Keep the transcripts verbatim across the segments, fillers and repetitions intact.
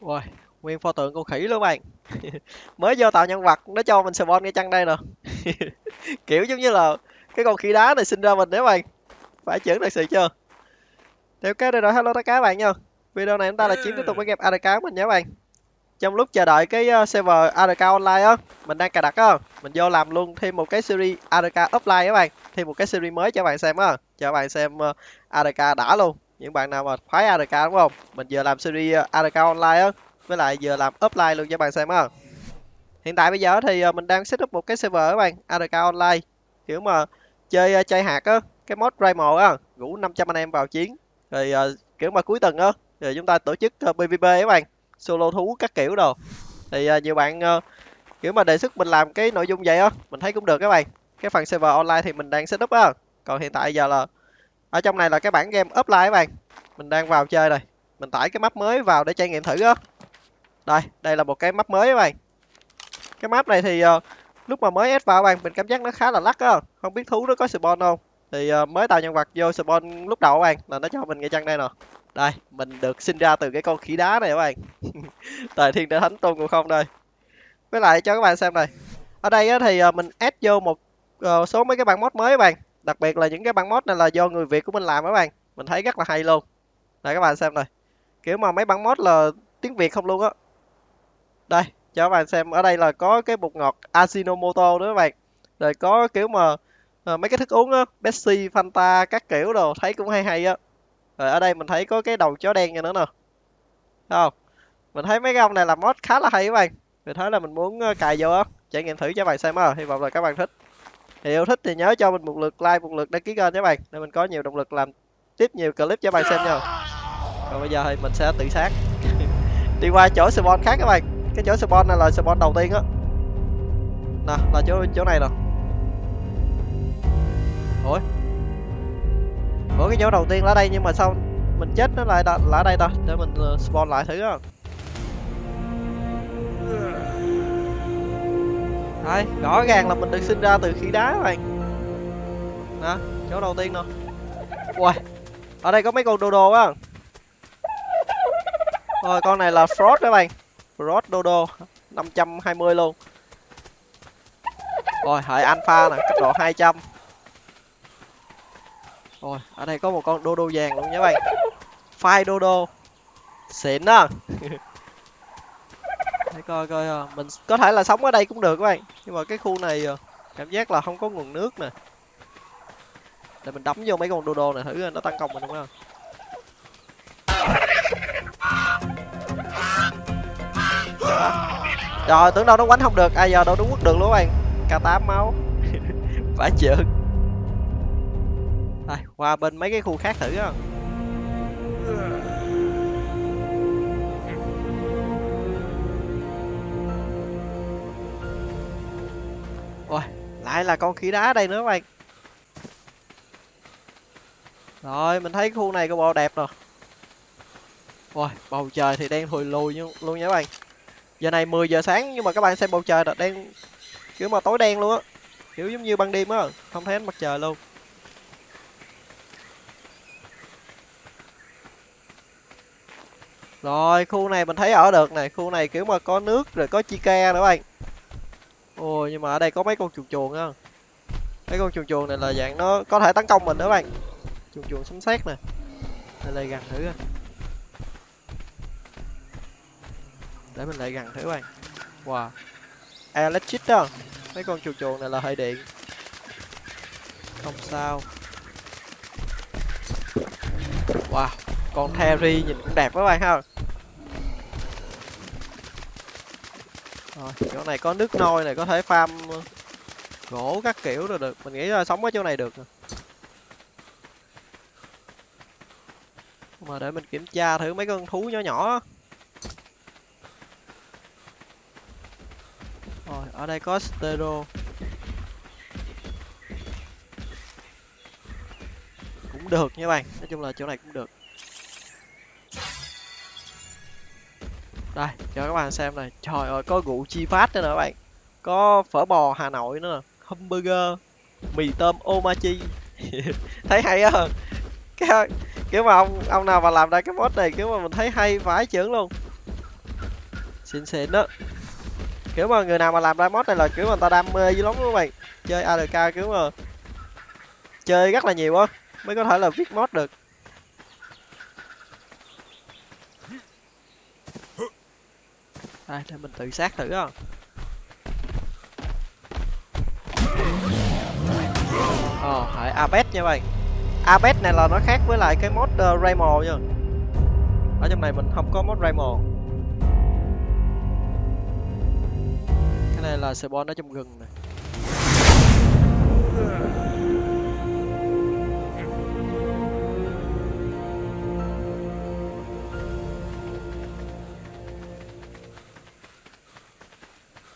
Ôi, nguyên pho tượng con khỉ luôn bạn. Mới vô tạo nhân vật nó cho mình spawn ngay chân đây nè. Kiểu giống như là cái con khỉ đá này sinh ra mình đấy bạn. Phải chưởng thật sự chưa? Theo cái đây rồi, hello tất cả bạn nha. Video này chúng ta là chiến tiếp tục với game a rờ ca của mình nhé bạn. Trong lúc chờ đợi cái server a rờ ca online á, mình đang cài đặt á, mình vô làm luôn thêm một cái series a rờ ca offline các bạn, thêm một cái series mới cho bạn xem á, cho bạn xem a rờ ca đã luôn. Những bạn nào mà khoái a rờ ca đúng không? Mình vừa làm series a rờ ca online á, với lại vừa làm offline luôn cho bạn xem á. Hiện tại bây giờ thì mình đang setup một cái server các bạn, a rờ ca online, kiểu mà chơi chơi hạt á, cái mod Primal á, rủ năm trăm anh em vào chiến, rồi kiểu mà cuối tuần á, rồi chúng ta tổ chức pê vê pê các bạn. Solo thú các kiểu đồ. Thì uh, nhiều bạn uh, kiểu mà đề xuất mình làm cái nội dung vậy á, mình thấy cũng được các bạn. Cái phần server online thì mình đang setup á. Còn hiện tại giờ là ở trong này là cái bản game offline các bạn. Mình đang vào chơi rồi. Mình tải cái map mới vào để trải nghiệm thử á. Đây, đây là một cái map mới các bạn. Cái map này thì uh, lúc mà mới add vào các bạn, mình cảm giác nó khá là lắc á, không biết thú nó có spawn không. Thì uh, mới tạo nhân vật vô spawn lúc đầu các bạn là nó cho mình ngay chân đây nè. Đây, mình được sinh ra từ cái con khỉ đá này các bạn. Tài thiên đã thánh tôn cũng không đây. Với lại cho các bạn xem này. Ở đây á, thì mình add vô một uh, số mấy cái bản mod mới các bạn. Đặc biệt là những cái bản mod này là do người Việt của mình làm các bạn. Mình thấy rất là hay luôn. Đây các bạn xem này. Kiểu mà mấy bản mod là tiếng Việt không luôn á. Đây, cho các bạn xem. Ở đây là có cái bột ngọt Ajinomoto nữa các bạn. Rồi có kiểu mà uh, mấy cái thức uống á, Pepsi, Fanta, các kiểu đồ. Thấy cũng hay hay á. Rồi ở đây mình thấy có cái đầu chó đen nha nữa nè. Không, mình thấy mấy cái ông này làm mod khá là hay các bạn. Mình thấy là mình muốn cài vô á, trải nghiệm thử cho bạn xem á. Hy vọng là các bạn thích. Thì yêu thích thì nhớ cho mình một lượt like, một lượt đăng ký kênh các bạn, để mình có nhiều động lực làm tiếp nhiều clip cho bạn xem nha. Còn bây giờ thì mình sẽ tự sát. Đi qua chỗ spawn khác các bạn. Cái chỗ spawn này là spawn đầu tiên á. Nè, là chỗ chỗ này nè. Ủa? Ủa cái chỗ đầu tiên là ở đây nhưng mà sao mình chết nó lại là ở đây ta, để mình spawn lại thử á. Đấy, rõ ràng là mình được sinh ra từ khỉ đá các bạn. Nè, chỗ đầu tiên nè. Ui, ở đây có mấy con dodo á. Rồi con này là Frost các bạn. Frost dodo năm trăm hai mươi luôn. Rồi, hệ alpha nè, cấp độ hai trăm. Rồi, ở đây có một con đô đô vàng luôn nha bạn. Phai đô đô. Xịn đó. Để coi coi mình có thể là sống ở đây cũng được các bạn. Nhưng mà cái khu này cảm giác là không có nguồn nước nè. Để mình đấm vô mấy con đô đô này thử nó tấn công mình đúng không? Rồi, tưởng đâu nó quánh không được, ai giờ đâu nó quất được luôn các bạn. ca tám máu. Phải trượt. Đây, qua bên mấy cái khu khác thử á. Ôi, lại là con khỉ đá đây nữa các bạn. Rồi, mình thấy khu này có bộ đẹp rồi. Ôi, bầu trời thì đen thùi lùi luôn nha các bạn. Giờ này mười giờ sáng nhưng mà các bạn xem bầu trời là đen kiểu mà tối đen luôn á. Kiểu giống như ban đêm á, không thấy ánh mặt trời luôn. Rồi, khu này mình thấy ở được này, khu này kiểu mà có nước rồi có chi ke nữa bạn. Ôi, nhưng mà ở đây có mấy con chuồn chuồn á. Mấy con chuồn chuồn này là dạng nó có thể tấn công mình nữa bạn. Chuồn chuồn sấm sét nè. Để lại gần thử. Để mình lại gần thử bạn. Wow. Electric đó. Mấy con chuồn chuồn này là hơi điện. Không sao. Wow. Con Terry nhìn cũng đẹp các bạn ha. Rồi, chỗ này có nước nôi này, có thể farm gỗ các kiểu rồi được. Mình nghĩ là sống ở chỗ này được. Mà để mình kiểm tra thử mấy con thú nhỏ nhỏ. Rồi, ở đây có stereo. Cũng được nha bạn, nói chung là chỗ này cũng được. Đây, cho các bạn xem này. Trời ơi, có rượu chi phát nữa nè các bạn. Có phở bò Hà Nội nữa nè. Hamburger, mì tôm Omachi. Thấy hay á. Kiểu mà ông ông nào mà làm ra cái mod này, kiểu mà mình thấy hay vãi chưởng luôn. xịn xịn đó. Kiểu mà người nào mà làm ra mod này là kiểu mà người ta đam mê dữ lắm các bạn. Chơi a rờ ca kiểu mà chơi rất là nhiều á mới có thể là viết mod được. Đây, để mình tự sát thử không. Ờ, oh, hãy Abed nha bạn. Abed này là nó khác với lại cái mod uh, Rainbow nha. Ở trong này mình không có mod Rainbow. Cái này là spawn ở trong rừng này.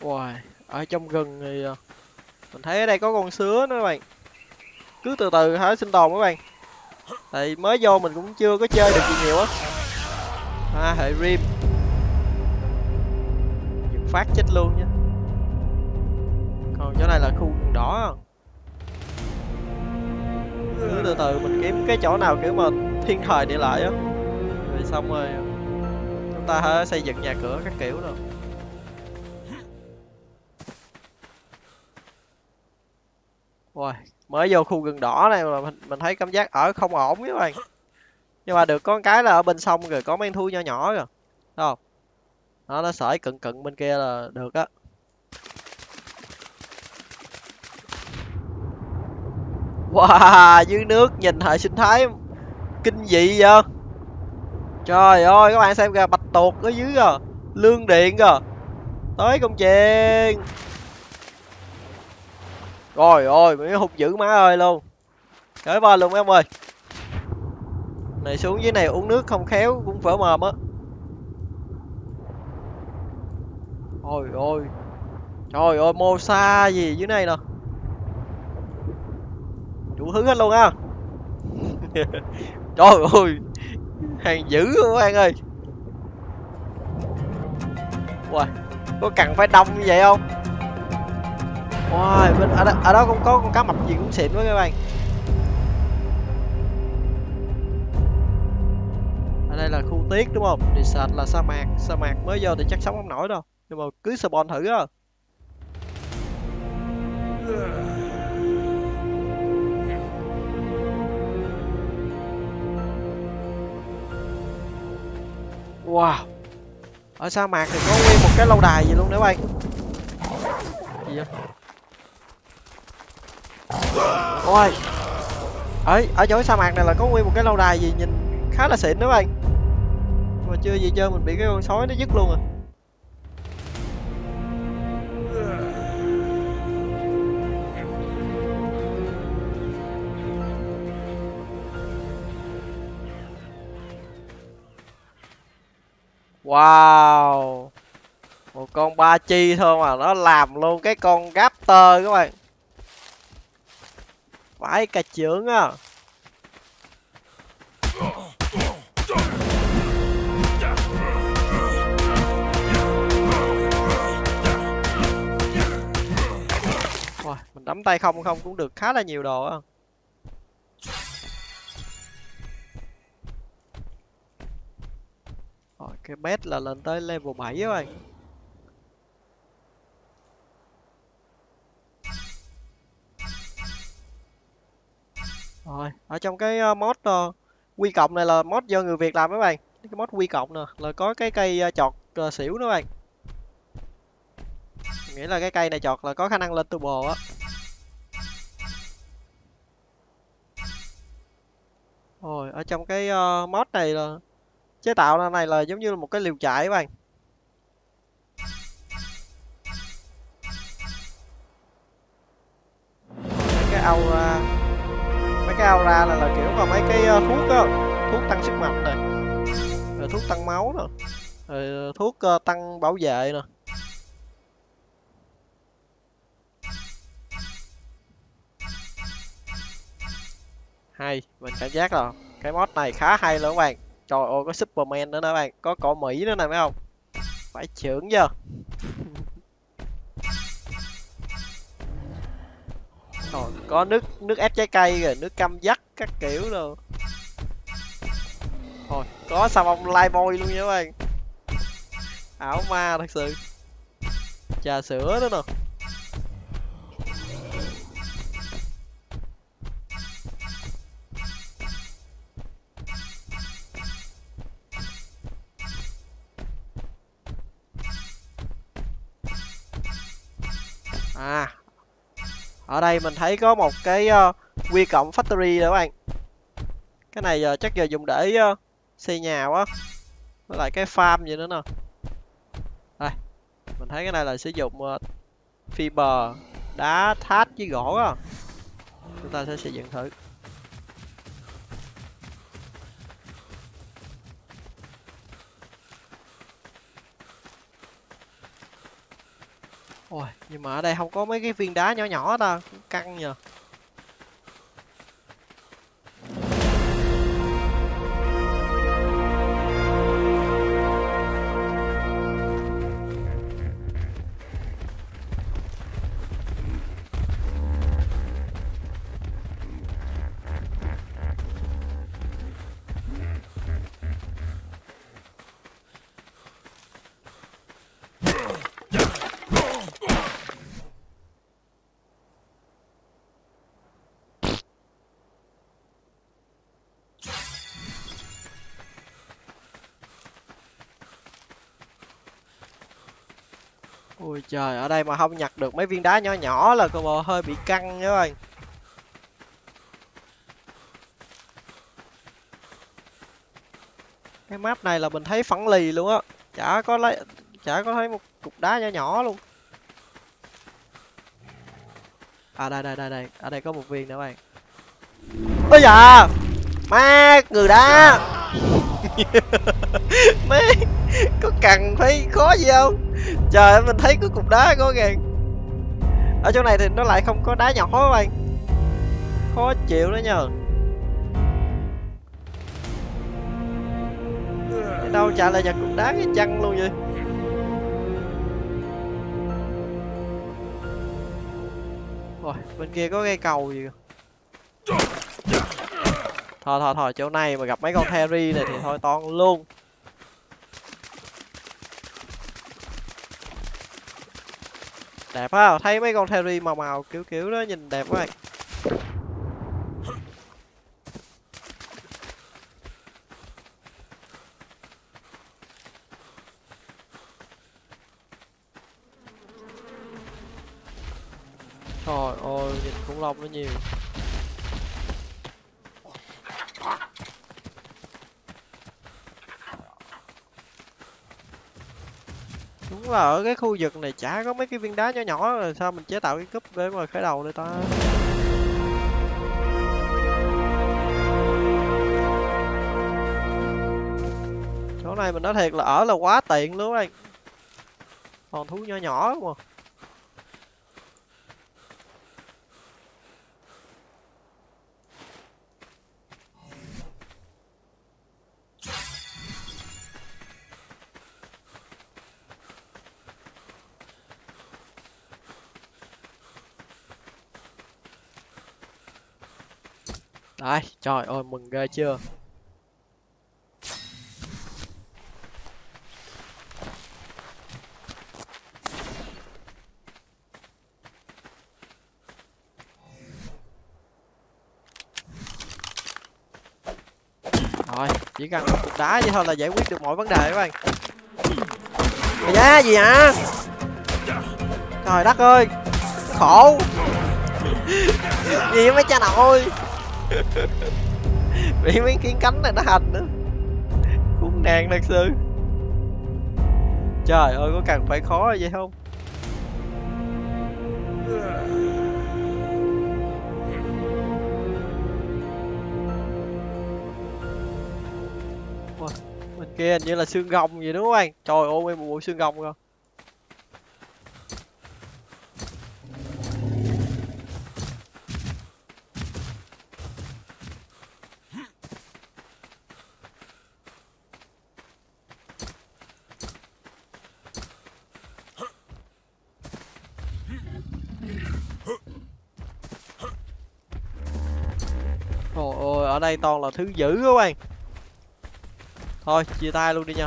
Wow, ở trong rừng thì mình thấy ở đây có con sứa nữa các bạn. Cứ từ từ hãy sinh tồn các bạn. Tại mới vô mình cũng chưa có chơi được gì nhiều á. À, hệ rim. Dựng phát chết luôn nha. Còn chỗ này là khu rừng đỏ. Cứ từ từ mình kiếm cái chỗ nào kiểu mà thiên thời địa lợi á. Rồi xong rồi chúng ta hãy xây dựng nhà cửa các kiểu rồi. Wow, mới vô khu rừng đỏ này mà mình, mình thấy cảm giác ở không ổn các bạn. Nhưng mà được có cái là ở bên sông rồi có mấy con thú nhỏ nhỏ rồi. Đúng không? Đó, nó sởi cận cận bên kia là được á. Wow, dưới nước nhìn hệ sinh thái kinh dị vậy. Trời ơi, các bạn xem kìa, bạch tuộc ở dưới kìa, lương điện kìa. Tới công chuyện. Rồi ôi, mấy hụt dữ má ơi luôn. Cởi bờ luôn mấy ông ơi. Này xuống dưới này uống nước không khéo cũng vỡ mồm á. Ôi ôi. Trời ơi, mô sa gì dưới này nè. Đủ thứ hết luôn ha. Trời ơi. Hàng dữ các bạn ơi. Wow, có cần phải đông như vậy không? Wow, bên, ở, đó, ở đó cũng có con cá mập gì cũng xịn quá các bạn. Ở đây là khu tiết đúng không? Desert là sa mạc, sa mạc mới vô thì chắc sống không nổi đâu. Nhưng mà cứ spawn thử á. Wow, ở sa mạc thì có nguyên một cái lâu đài gì luôn đấy bạn. Gì vậy? Ôi, ở, ở chỗ sa mạc này là có nguyên một cái lâu đài gì nhìn khá là xịn đó bạn. Mà chưa gì chơi mình bị cái con sói nó dứt luôn rồi. Wow, một con ba chi thôi mà nó làm luôn cái con raptor các bạn. Phải cà trưởng á. Wow, mình đấm tay không không cũng được khá là nhiều đồ á. Rồi cái bét là lên tới level bảy các bạn. Rồi, ở trong cái mod uh, Quy cộng này là mod do người Việt làm các bạn. Cái mod Quy cộng nè, là có cái cây uh, chọt uh, xỉu nữa bạn. Nghĩa là cái cây này chọt là có khả năng lên turbo á. Rồi, ở trong cái uh, mod này là chế tạo này là giống như là một cái liều chạy các bạn. Cái ao uh, cái aura là, là kiểu mà mấy cái uh, thuốc á, thuốc tăng sức mạnh này, rồi thuốc tăng máu nè, rồi thuốc uh, tăng bảo vệ nè. Hay, mình cảm giác là cái mod này khá hay luôn các bạn. Trời ơi, có Superman nữa nè các bạn, có cỏ Mỹ nữa nè phải không? Phải trưởng chưa? Rồi, có nước nước ép trái cây rồi, nước cam dắt các kiểu rồi. Rồi, có xà bông lai bôi luôn nha các bạn. ảo ma thật sự. Trà sữa đó nè. À, ở đây mình thấy có một cái uh, quy cộng factory rồi các bạn. Cái này giờ uh, chắc giờ dùng để uh, xây nhà quá. Với lại cái farm gì nữa nè. Đây, mình thấy cái này là sử dụng uh, fiber, đá, thát với gỗ á. Chúng ta sẽ xây dựng thử. Ôi, nhưng mà ở đây không có mấy cái viên đá nhỏ nhỏ ta, cũng căng nhờ. Ôi trời, ở đây mà không nhặt được mấy viên đá nhỏ nhỏ là cô bò hơi bị căng các bạn. Cái map này là mình thấy phẳng lì luôn á, chả có lấy, chả có thấy một cục đá nhỏ nhỏ luôn. À đây đây đây đây, ở đây có một viên nữa bạn. Ôi dạ, má người đá. Má có cần phải khó gì không? Trời ơi, mình thấy có cục đá có kìa. Ở chỗ này thì nó lại không có đá nhỏ các bạn. Khó chịu đó nhờ. Đâu chả lại nhặt cục đá cái chăn luôn vậy. Rồi, bên kia có cây cầu gì. Thôi thôi thôi, chỗ này mà gặp mấy con Terry này thì thôi toan luôn. Đẹp á, thấy mấy con Terry màu màu kiểu kiểu đó nhìn đẹp quá. Trời ơi, nhìn khủng long nó nhiều. Là ở cái khu vực này chả có mấy cái viên đá nhỏ nhỏ rồi sao mình chế tạo cái cúp để mà khởi đầu đây ta. Chỗ này mình nói thiệt là ở là quá tiện luôn anh. Còn thú nhỏ nhỏ mà. Đấy, trời ơi mừng ghê chưa. Rồi, chỉ cần một cục đá vậy thôi là giải quyết được mọi vấn đề các bạn. Mày giá gì hả? Trời đất ơi, khổ. Gì mấy cha nội. Bị mấy kiến cánh này nó hành nữa. Khốn nạn thật sự. Trời ơi, có cần phải khó vậy không? Wow, bên kia hình như là xương gồng gì đúng không anh? Trời ơi, nguyên một bộ xương gồng rồi. Ở đây toàn là thứ dữ các bạn. Thôi chia tay luôn đi nha.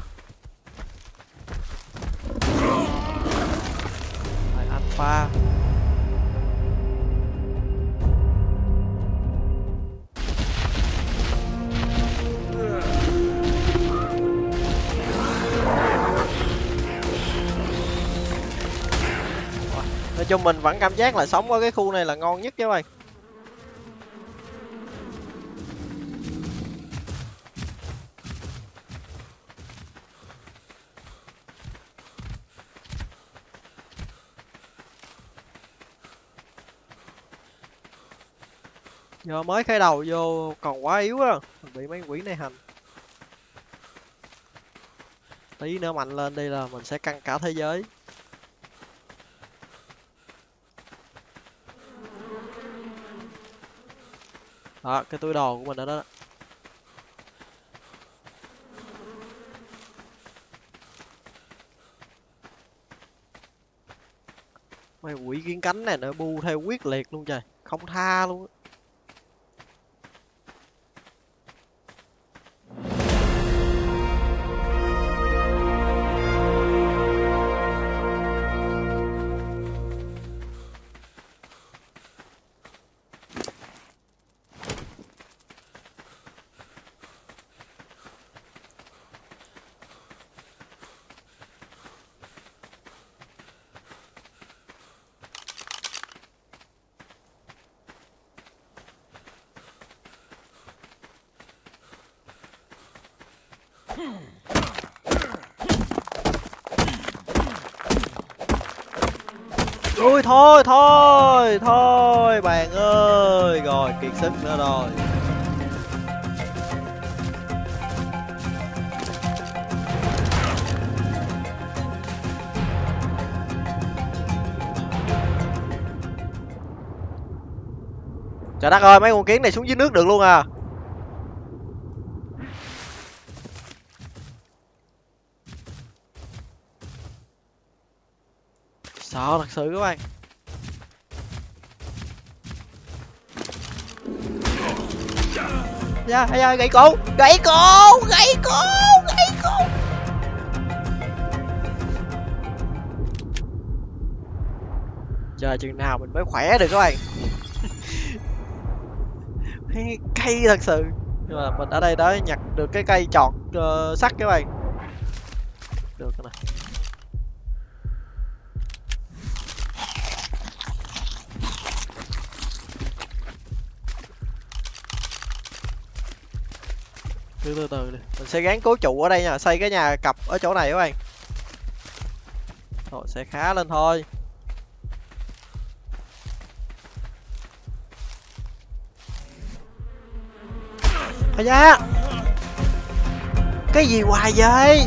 pha. Nói chung mình vẫn cảm giác là sống ở cái khu này là ngon nhất chứ mày. Giờ mới khai đầu vô còn quá yếu á, bị mấy quỷ này hành. Tí nữa mạnh lên đi là mình sẽ căng cả thế giới. Đó, cái túi đồ của mình ở đó, đó. Mấy quỷ kiến cánh này nó bu theo quyết liệt luôn trời, không tha luôn. Ui thôi thôi thôi bạn ơi, rồi kiệt sức nữa rồi. Trời đất ơi, mấy con kiến này xuống dưới nước được luôn à. Sợ thật sự các bạn. Dạ, hay rồi, gãy cổ, gãy cổ, gãy cổ, gãy cổ. Chờ chừng nào mình mới khỏe được các bạn. Cây thật sự. Nhưng mà mình ở đây đã nhặt được cái cây chọt uh, sắt các bạn. Được rồi này. Từ từ từ đi. Mình sẽ gắn cố trụ ở đây nha, xây cái nhà cặp ở chỗ này các bạn. Rồi sẽ khá lên thôi. À da. Cái gì hoài vậy?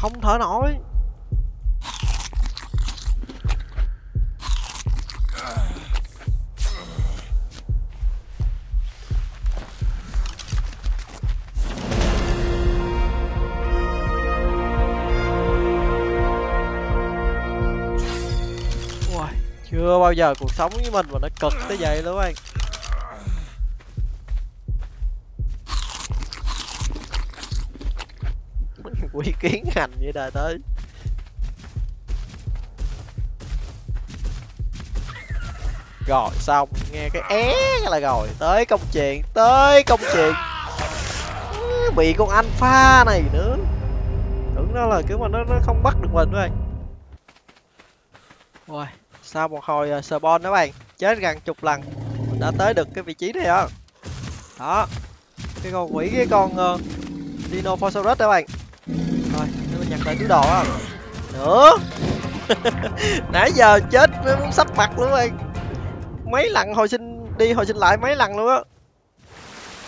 Không thở nổi. Wow, chưa bao giờ cuộc sống với mình mà nó cực tới vậy luôn anh. Quỷ kiến hành như đời tới. Rồi xong, nghe cái é là rồi. Tới công chuyện, tới công chuyện. Bị con alpha này nữa. Tưởng đó là kiểu mà nó, nó không bắt được mình các bạn. Rồi, sau một hồi uh, spawn đó bạn. Chết gần chục lần. Mình đã tới được cái vị trí này đó. Đó. Cái con quỷ, cái con uh, Dinofosaurus đó bạn. Rồi, để mình nhặt lại túi đồ á. Nữa. Nãy giờ chết muốn sắp mặt luôn anh. Mấy lần hồi sinh đi hồi sinh lại mấy lần luôn á.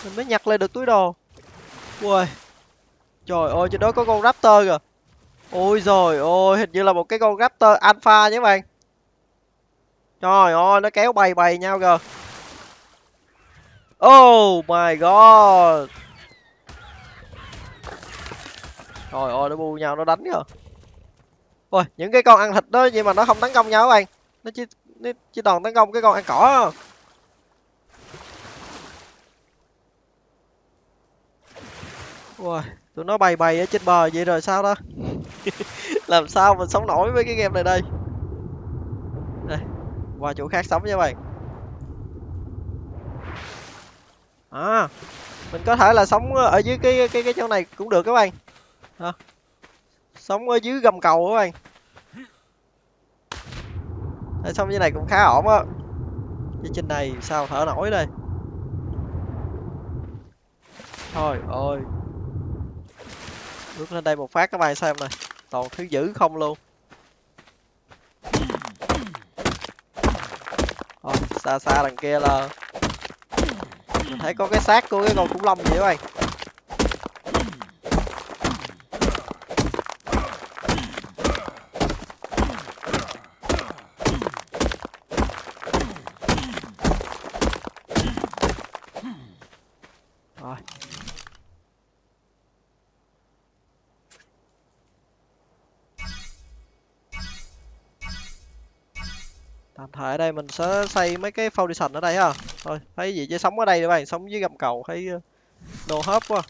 Mình mới nhặt lại được túi đồ. Ui. Trời ơi, trên đó có con raptor kìa. Ôi giời ơi, hình như là một cái con raptor alpha nhé các bạn. Trời ơi, nó kéo bầy bầy nhau kìa. Oh my god. Trời ơi, nó bu nhau, nó đánh kìa. Ôi, những cái con ăn thịt đó nhưng mà nó không tấn công nhau các bạn. Nó chỉ, nó chỉ toàn tấn công cái con ăn cỏ. Ôi, tụi nó bày bày ở trên bờ vậy rồi sao đó. Làm sao mình sống nổi với cái game này đây. Đây, qua chỗ khác sống nha các bạn. À, mình có thể là sống ở dưới cái cái cái chỗ này cũng được các bạn. Hả? Sống ở dưới gầm cầu các bạn. Để xong dưới này cũng khá ổn á. Chứ trên này sao thở nổi đây. Thôi ôi. Bước lên đây một phát các bạn xem này. Toàn thứ dữ không luôn. Thôi, xa xa đằng kia là mình thấy có cái xác của cái con khủng long vậy các bạn. Ở đây mình sẽ xây mấy cái foundation ở đây ha. Thôi, thấy gì chứ sống ở đây các bạn, sống dưới gầm cầu thấy đồ hớp quá.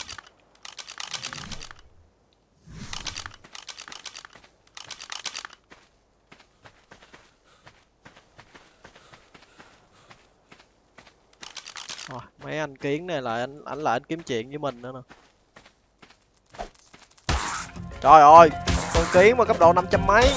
Rồi, mấy anh kiến này là anh ảnh lại anh kiếm chuyện với mình nữa nè. Trời ơi, con kiến mà cấp độ năm trăm mấy.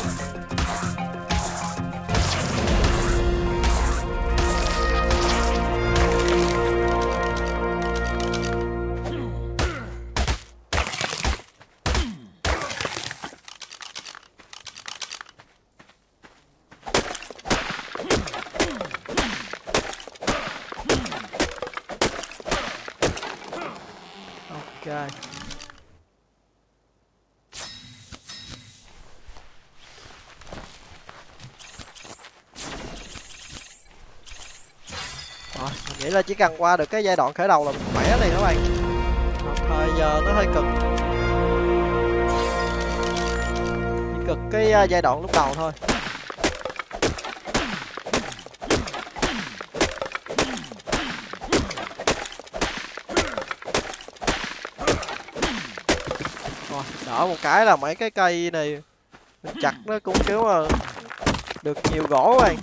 Nghĩ là chỉ cần qua được cái giai đoạn khởi đầu là mình khỏe này các bạn. Thời giờ nó hơi cực, chỉ cực cái giai đoạn lúc đầu thôi. Rồi, đỡ một cái là mấy cái cây này mình chặt nó cũng kiểu mà được nhiều gỗ các bạn.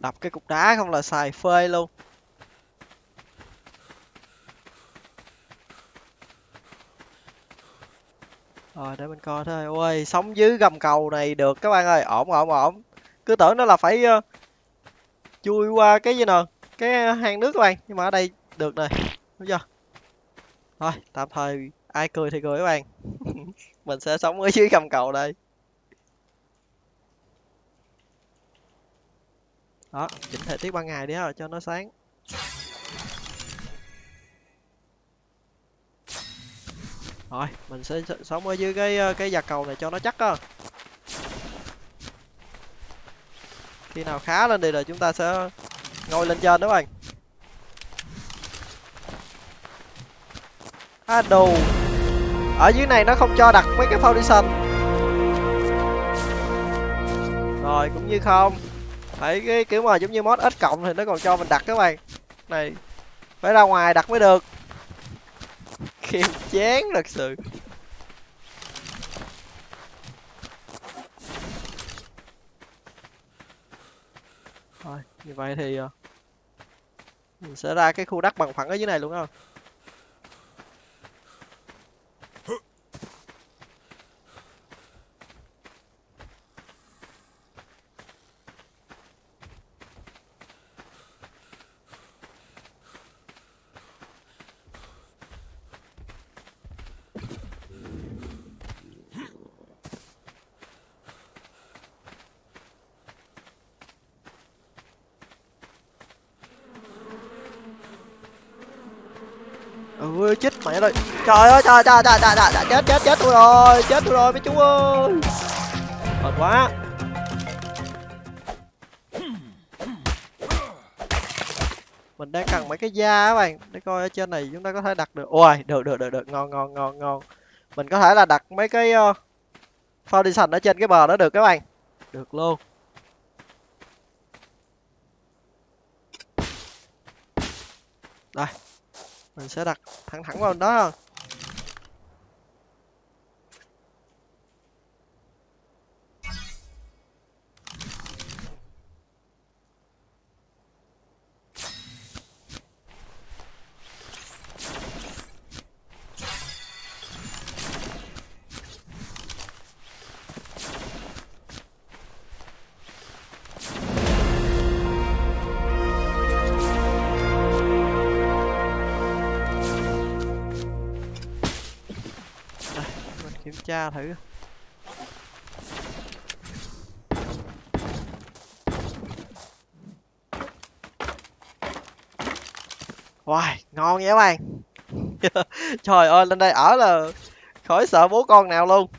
Đập cái cục đá không là xài phê luôn. Rồi để mình coi thôi. Ôi, sống dưới gầm cầu này được các bạn ơi, ổn ổn ổn. Cứ tưởng nó là phải uh, chui qua cái gì nè, cái hang nước các bạn, nhưng mà ở đây được này, đúng chưa? Thôi, tạm thời ai cười thì cười các bạn. Mình sẽ sống ở dưới gầm cầu đây. Đó, chỉnh thời tiết ban ngày đi ha, cho nó sáng. Rồi, mình sẽ sống ở dưới cái cái già cầu này cho nó chắc á. Khi nào khá lên đi rồi chúng ta sẽ ngồi lên trên đó các bạn. À đồ. Ở dưới này nó không cho đặt mấy cái foundation. Rồi, cũng như không. Đấy, cái kiểu mà giống như mod ít cộng thì nó còn cho mình đặt các bạn. Này, phải ra ngoài đặt mới được. Khiêm chán thật sự. Rồi, như vậy thì mình sẽ ra cái khu đất bằng phẳng ở dưới này luôn không? Ôi chết mẹ rồi. Trời ơi trời trời trời trời trời chết chết chết tôi rồi, chết tôi rồi mấy chú ơi. Mệt quá. Mình đang cần mấy cái da các bạn, để coi ở trên này chúng ta có thể đặt được. Ôi, được được được được, ngon ngon ngon ngon. Mình có thể là đặt mấy cái uh, foundation ở trên cái bờ đó được các bạn. Được luôn. Rồi, mình sẽ đặt thẳng thẳng vào đó thôi. Tra thử. Wow, ngon vậy các bạn. Trời ơi, lên đây ở là khỏi sợ bố con nào luôn.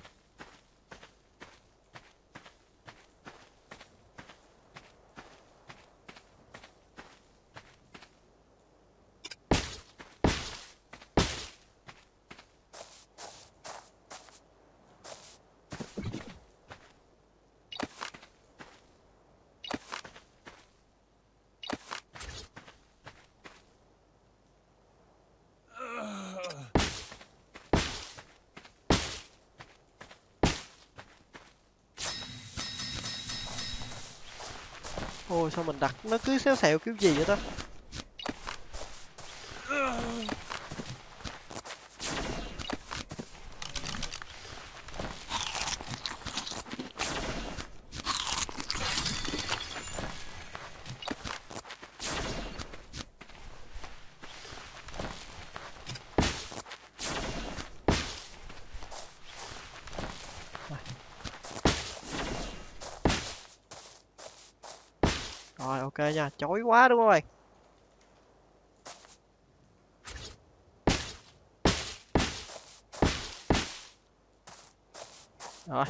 Ôi sao mình đặt nó cứ xéo xẹo kiểu gì vậy ta. Rồi ok nha, chói quá đúng không bạn? Rồi.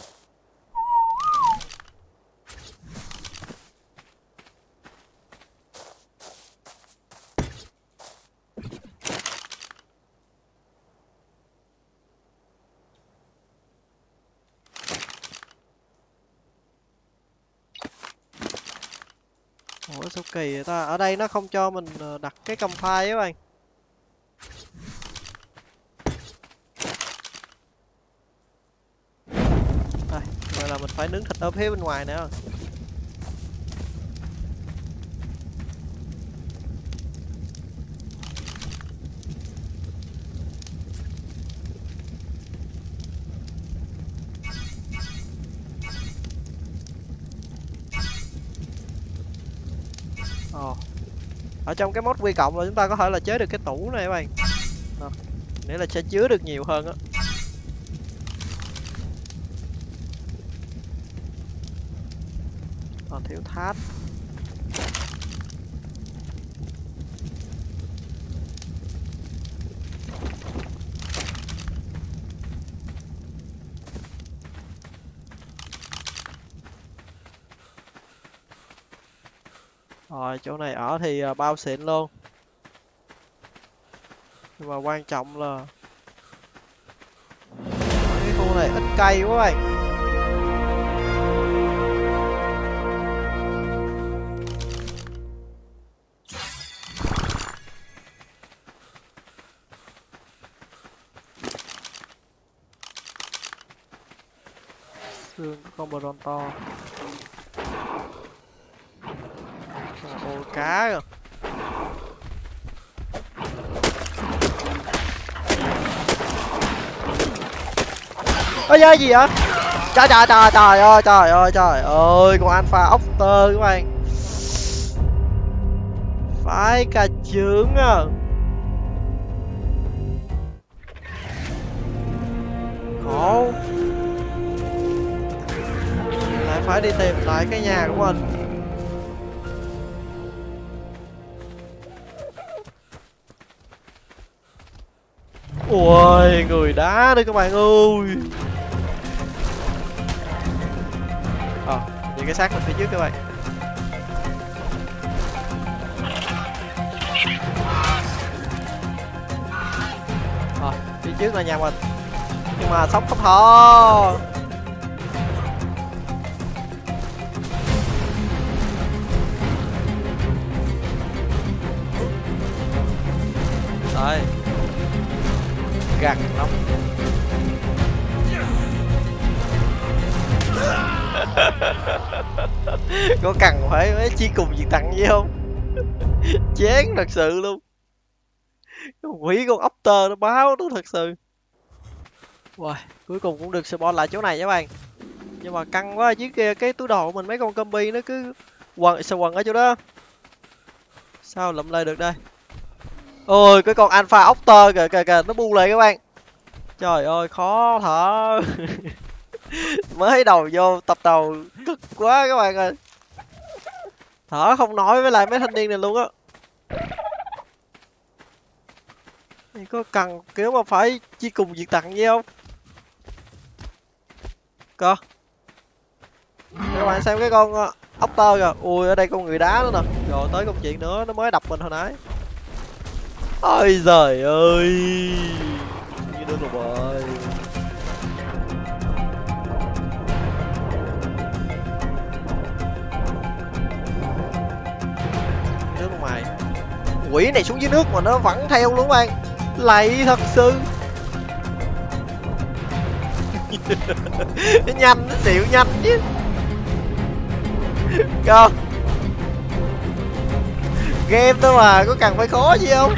Ủa sao kỳ vậy ta, ở đây nó không cho mình đặt cái cầm phai các bạn. Đây, vậy là mình phải nướng thịt ở phía bên ngoài nữa. Ở trong cái mod quy cộng là chúng ta có thể là chế được cái tủ này các bạn, à, nghĩa là sẽ chứa được nhiều hơn á. Còn thiếu tháp. Rồi chỗ này ở thì bao xịn luôn. Nhưng mà quan trọng là cái khu này ít cây quá bạn. Xương có con bờ ròn to. Ôi cá rồi. Ôi da gì vậy? Trời trời trời trời ơi trời ơi trời ơi con alpha octer các bạn. Phải cà chướng à. Khổ. Lại phải đi tìm lại cái nhà của mình. Ôi, người đá đây các bạn ơi. Ờ, à, những cái xác mình phía trước các bạn. Ờ, à, phía trước là nhà mình. Nhưng mà sóc không thò. Rồi. Gạt nóng. Có cần phải mấy chi cùng gì tặng gì không? Chán thật sự luôn. Hủy con Opter nó báo nó thật sự. Wow, cuối cùng cũng được spawn lại chỗ này các bạn. Nhưng mà căng quá, chiếc kia cái túi đồ của mình mấy con zombie nó cứ quằn sao quằn ở chỗ đó. Sao lụm lại được đây? Ôi, cái con Alpha Opter kìa kìa kìa, nó bu lại các bạn. Trời ơi, khó thở. Mới đầu vô tập đầu cực quá các bạn ơi. Thở không nói với lại mấy thanh niên này luôn á. Có cần kiểu mà phải chia cùng diệt tặng với không? Cơ các bạn xem cái con Opter kìa. Ui, ở đây con người đá nữa nè. Rồi tới công chuyện nữa, nó mới đập mình hồi nãy. Ôi giời ơi, như đơn lục rồi. Nước không mày. Quỷ này xuống dưới nước mà nó vẫn theo luôn bạn. Lạy thật sự. Nó nhanh, nó xịu nhanh chứ. Không, game thôi mà, có cần phải khó gì không?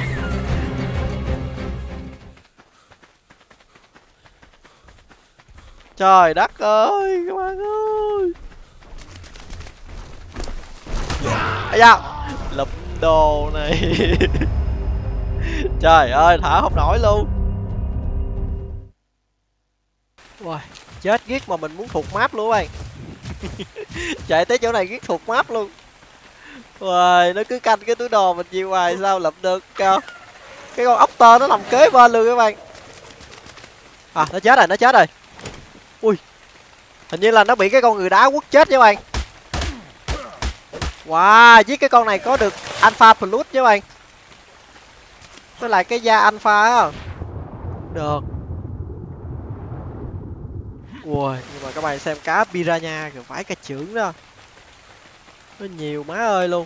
Trời đất ơi, các bạn ơi. Ây da, lụm đồ này. Trời ơi, thở không nổi luôn. Wow, chết ghét mà mình muốn thuộc map luôn các bạn. Chạy tới chỗ này ghét thuộc map luôn. Wow, nó cứ canh cái túi đồ mình nhiều hoài sao lụm được không? Cái con Opter nó nằm kế bên luôn các bạn. À, nó chết rồi, nó chết rồi. Ui, hình như là nó bị cái con người đá quất chết các bạn. Wow, giết cái con này có được Alpha Plus các bạn. Với lại cái da Alpha á. Được. Ui, nhưng mà các bạn xem cá Piranha kìa, phải cái trưởng đó. Nó nhiều má ơi luôn.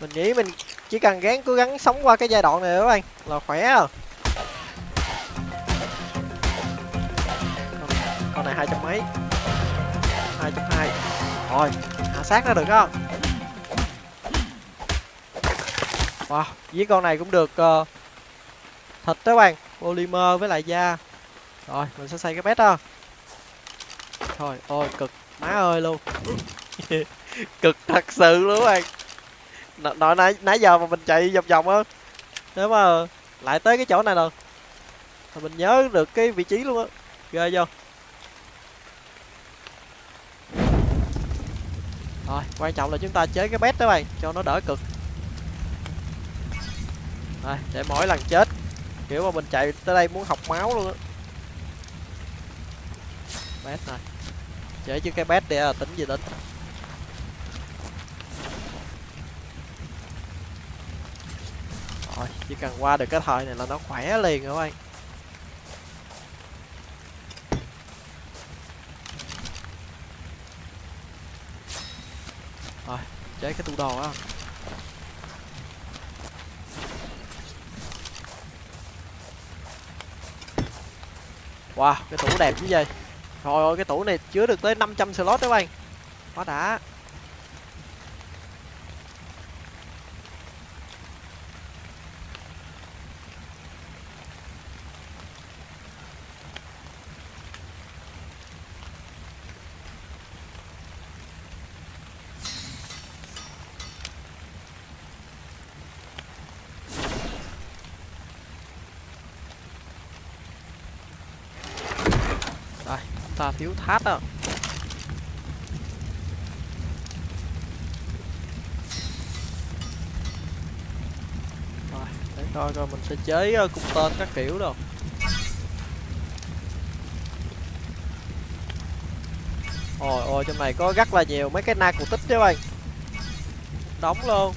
Mình nghĩ mình chỉ cần gắng cố gắng sống qua cái giai đoạn này các bạn là khỏe à. Con này hai trăm mấy, hai trăm hai rồi, hạ sát nó được không? Wow, với con này cũng được uh, thịt đó các bạn, polymer với lại da. Rồi mình sẽ xây cái bed đó. Thôi ôi cực má ơi luôn. Cực thật sự luôn các bạn. N nãy, nãy nãy giờ mà mình chạy vòng vòng á, nếu mà lại tới cái chỗ này rồi thì mình nhớ được cái vị trí luôn á. Ghê vô. Rồi, quan trọng là chúng ta chế cái bed đó bạn, cho nó đỡ cực. Rồi, để mỗi lần chết kiểu mà mình chạy tới đây muốn học máu luôn á. Bed này. Chế chứ cái bed để tính gì tính. Rồi, chỉ cần qua được cái thời này là nó khỏe liền rồi bạn. Rồi, chế cái tủ đồ á. Wow, cái tủ đẹp chứ gì. Trời ơi, cái tủ này chứa được tới năm trăm slot đó các bạn. Quá đã. Ta thiếu thát đó. Rồi, Rồi rồi mình sẽ chế cung tên các kiểu đâu. Ôi ôi trong này có rất là nhiều mấy cái na cổ tích chứ bạn. Đóng luôn.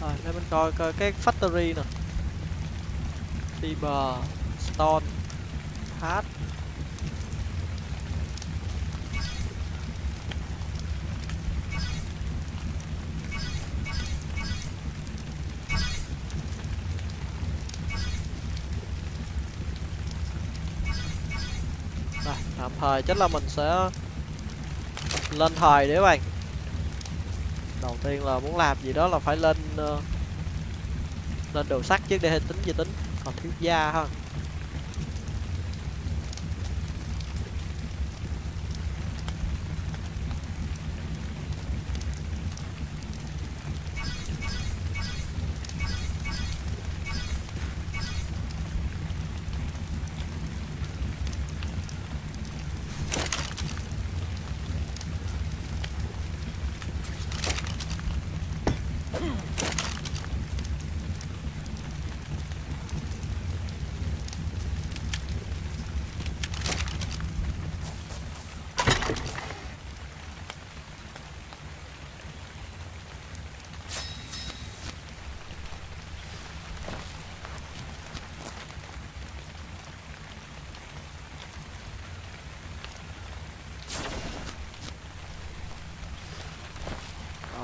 Rồi để mình coi coi cái factory nè. Fiber, stone, hát. Tạm thời chắc là mình sẽ lên thời để bạn. Đầu tiên là muốn làm gì đó là phải lên uh, lên đồ sắt trước để hay tính gì tính, còn thiếu da ha.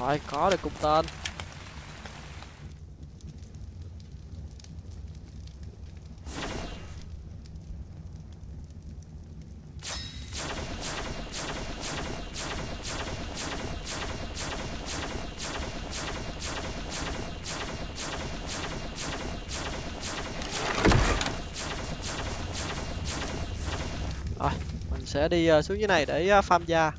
Rồi, có được cung tên. Rồi, mình sẽ đi xuống dưới này để farm da.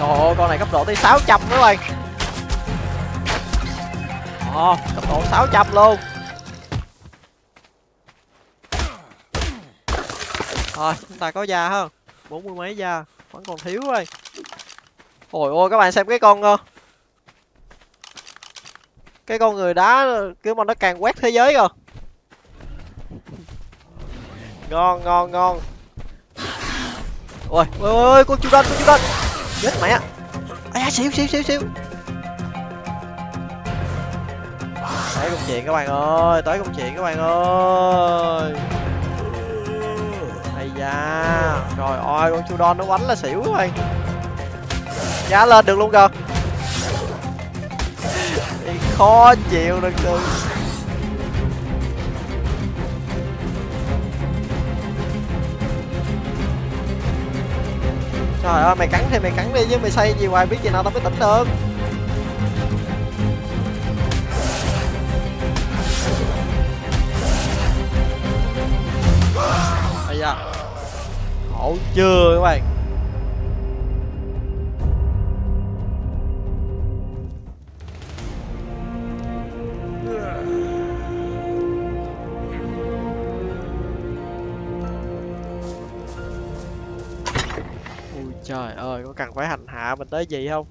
Ồ, con này cấp độ tới sáu trăm nữa bạn. Ồ, cấp độ sáu trăm luôn. Rồi, chúng ta có da không? Bốn mươi mấy da, vẫn còn thiếu rồi. Ôi ôi, các bạn xem cái con Cái con người đá kiểu mà nó càng quét thế giới rồi. Ngon, ngon, ngon. Ôi, ôi, ôi, con chú đen, con chú đen. Chết mẹ. À, xíu xíu xíu xíu. Tới công chuyện các bạn ơi, tới công chuyện các bạn ơi. Hay da. Rồi ôi con Chudon nó quánh là xỉu các bạn. Giá lên được luôn cơ. Thì khó chịu được cơ. Trời ơi, mày cắn thì mày cắn đi chứ mày xây gì hoài biết gì nào tao mới tỉnh được. Ây da. Khổ chưa các bạn. Trời ơi, có cần phải hành hạ mình tới gì không?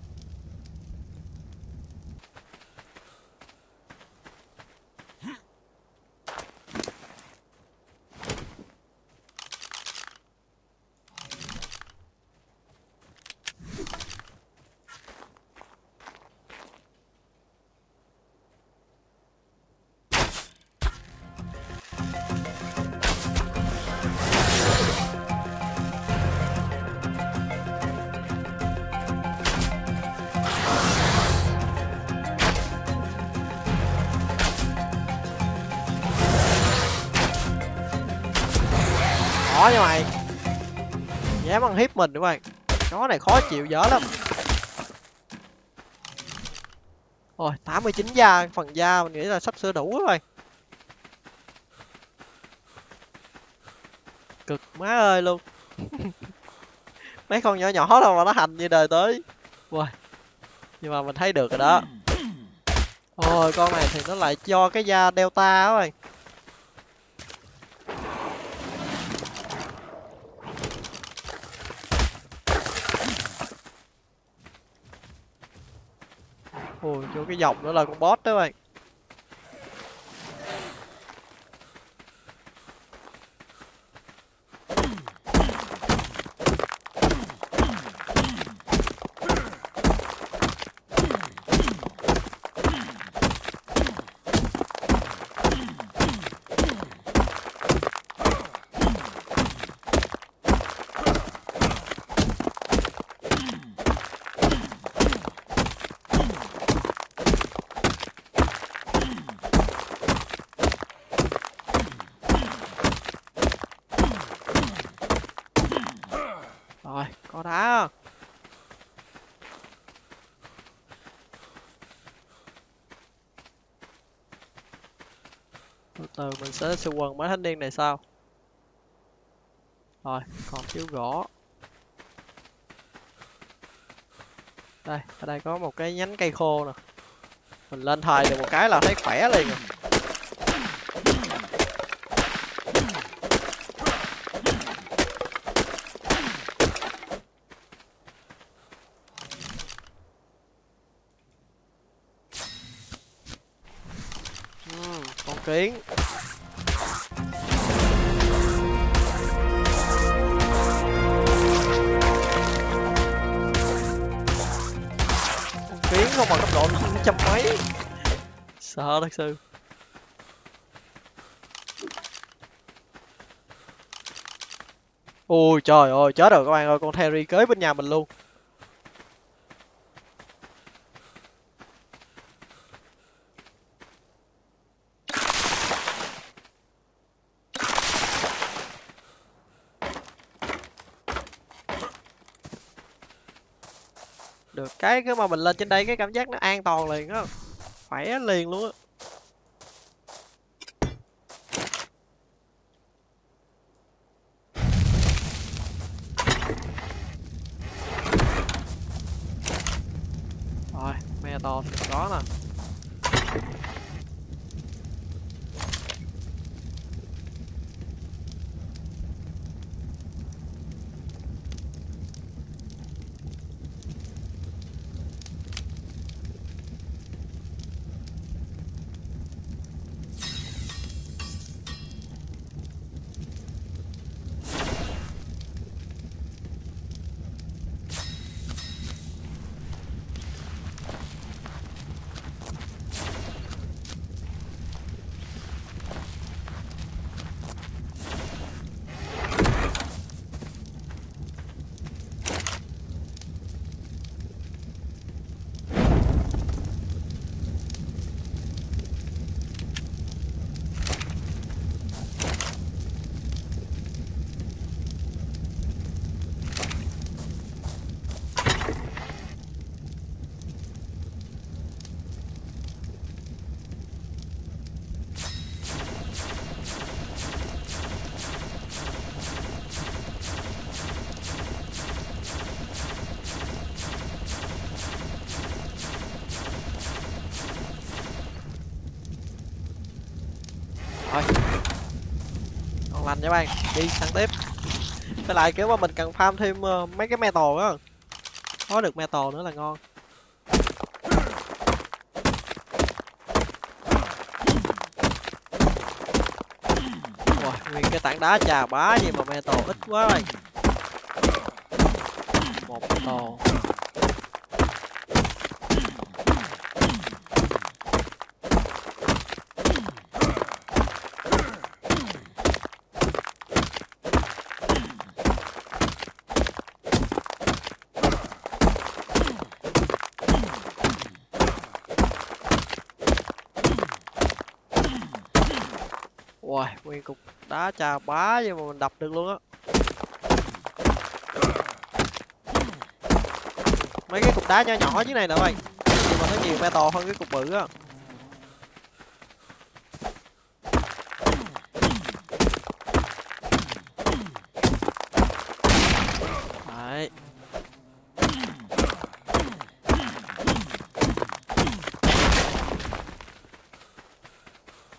Khó nha mày. Dám ăn hiếp mình đúng không? Chó này khó chịu dở lắm. Rồi, tám mươi chín da, phần da mình nghĩ là sắp sửa đủ rồi. Cực má ơi luôn. Mấy con nhỏ nhỏ đâu mà nó hành như đời tới. Wow. Nhưng mà mình thấy được rồi đó. Ôi, con này thì nó lại cho cái da delta rồi. Ôi, cho cái dòng nữa là con boss đó bạn. Từ mình sẽ siêu quần mấy thanh niên này sao. Rồi còn thiếu gỗ. Đây, ở đây có một cái nhánh cây khô nè. Mình lên thời được một cái là thấy khỏe liền rồi. uhm, Con kiến. Không bằng cấp độ trăm mấy. Sợ thật sự. Ôi trời ơi, chết rồi các bạn ơi, con Terry kế bên nhà mình luôn. Được cái cứ mà mình lên trên đây cái cảm giác nó an toàn liền á, khỏe liền luôn á. Rồi me to thì có nè. Lành nha bạn, đi sang tiếp. Với lại kiểu mà mình cần farm thêm uh, mấy cái metal á, có được metal nữa là ngon. Wow, nguyên cái tảng đá chà bá gì mà metal ít quá rồi. Một metal. Wow, nguyên cục đá chà bá vậy mà mình đập được luôn á. Mấy cái cục đá nhỏ nhỏ dưới này nè các bạn. nhưng mà nó nhiều metal hơn cái cục bự á. Đấy.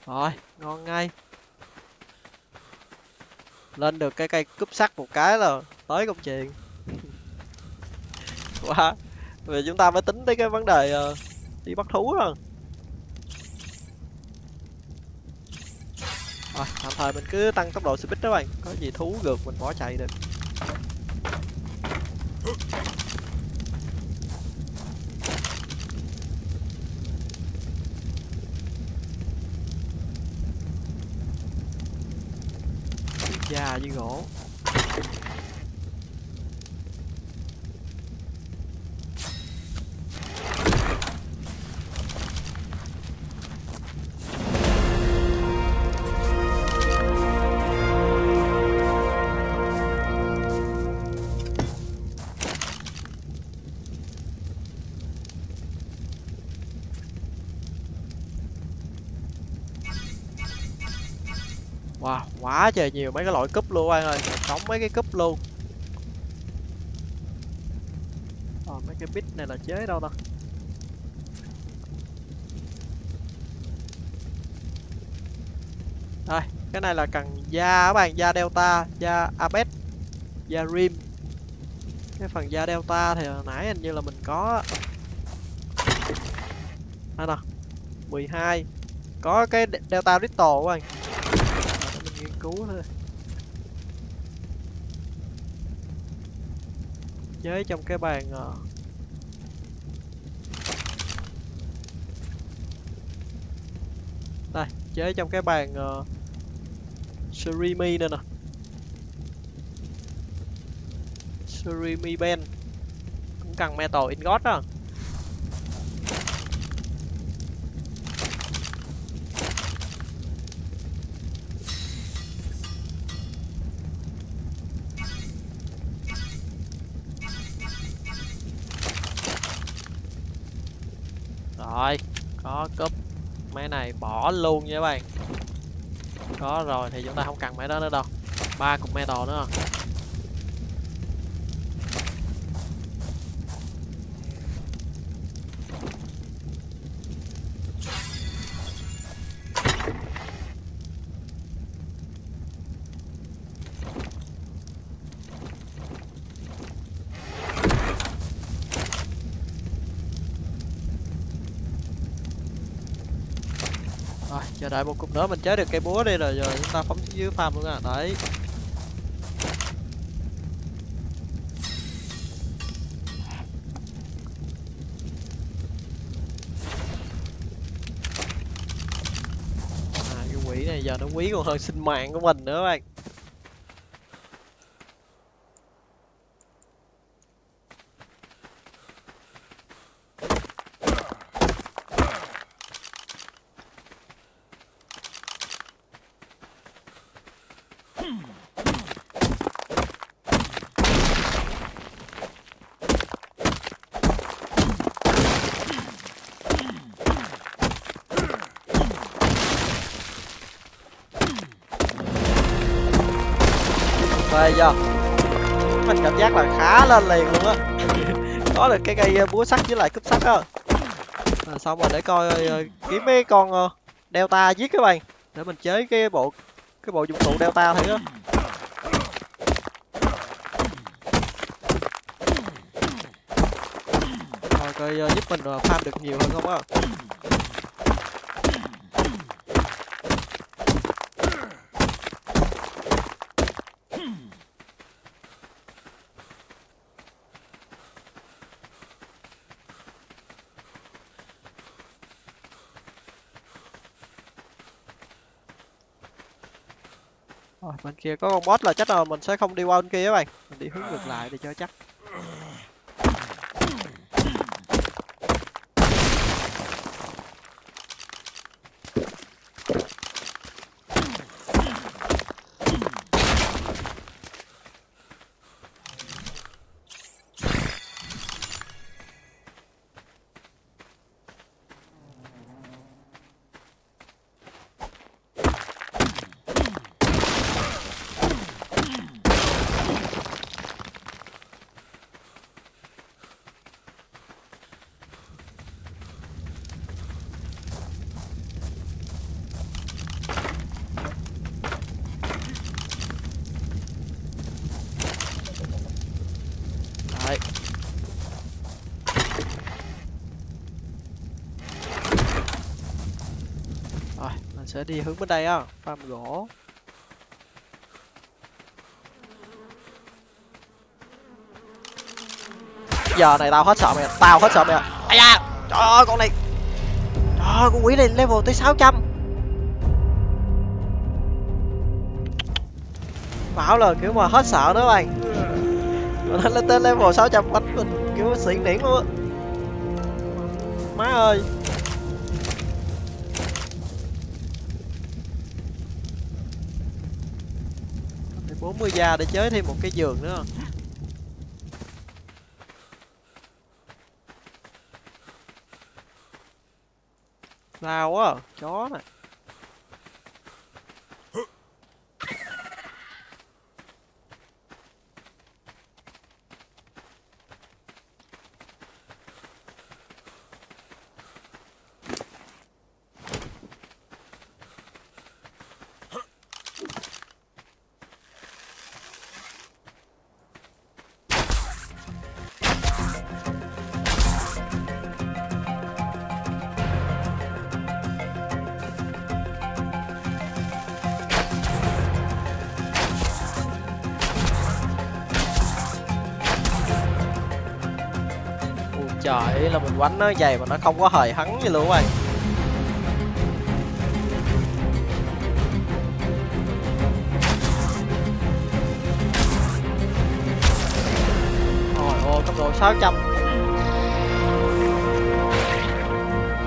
Rồi, ngon ngay. Lên được cái cây cúp sắt một cái là tới công chuyện. Wow. Vì chúng ta mới tính tới cái vấn đề uh, đi bắt thú rồi. Rồi, tạm thời mình cứ tăng tốc độ speed đó bạn. Có gì thú gượt mình bỏ chạy được. Già như gỗ. Wow, quá trời nhiều mấy cái loại cúp luôn anh ơi, sống mấy cái cúp luôn. À, mấy cái bit này là chế đâu ta? Đây, cái này là cần da các bạn, da Delta, da Abet, da Rim. Cái phần da Delta thì hồi nãy hình như là mình có. Đây nè, mười hai. Có cái Delta Ripple các bạn. Cứu thôi. Chế trong cái bàn uh... đây, chế trong cái bàn uh... surimi đây nè, surimi ben cũng cần metal ingot đó. Rồi, có cúp. Máy này bỏ luôn nha các bạn. Có rồi thì chúng ta không cần máy đó nữa đâu. Ba cục metal nữa. Chờ đợi một cục nữa mình chế được cây búa đi rồi rồi chúng ta phóng xuống dưới farm luôn à. Đấy. À, cái quỷ này giờ nó quý còn hơn sinh mạng của mình nữa bạn. Về giờ mình cảm giác là khá lên liền luôn á. Có được cái cây búa sắt với lại cúp sắt á. À, xong rồi để coi kiếm mấy con Delta giết các bạn để mình chế cái bộ cái bộ dụng cụ Delta thử á. Rồi coi giúp mình farm được nhiều hơn không á. Rồi, bên kia có con boss là chắc là mình sẽ không đi qua bên kia các bạn. Mình đi hướng ngược lại để cho chắc. sẽ đi hướng bên đây á, farm gỗ. Giờ này tao hết sợ mày, tao hết sợ mày. Ây da, trời ơi con này. Trời ơi con quỷ này level tới sáu trăm. Bảo là kiểu mà hết sợ đó bạn. Nó lên tới level sáu trăm bánh mình kiểu xịn điển luôn á. Má ơi. bốn mươi da để chế thêm một cái giường nữa. Lao quá, chó này. Trời là mình quánh nó dày mà nó không có hời hấn gì luôn các bạn. Ôi ôi, cấp độ sáu trăm.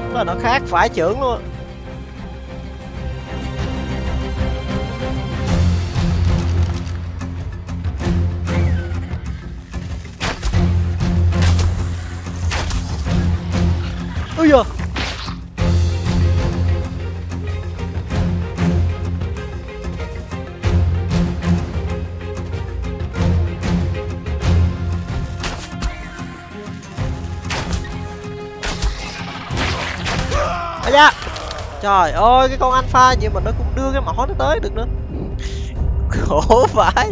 Đúng là nó khác phải trưởng luôn. Ôi giời. Ây da. Trời ơi cái con alpha vậy mà nó cũng đưa cái mỏ nó tới được nữa. Khổ phải.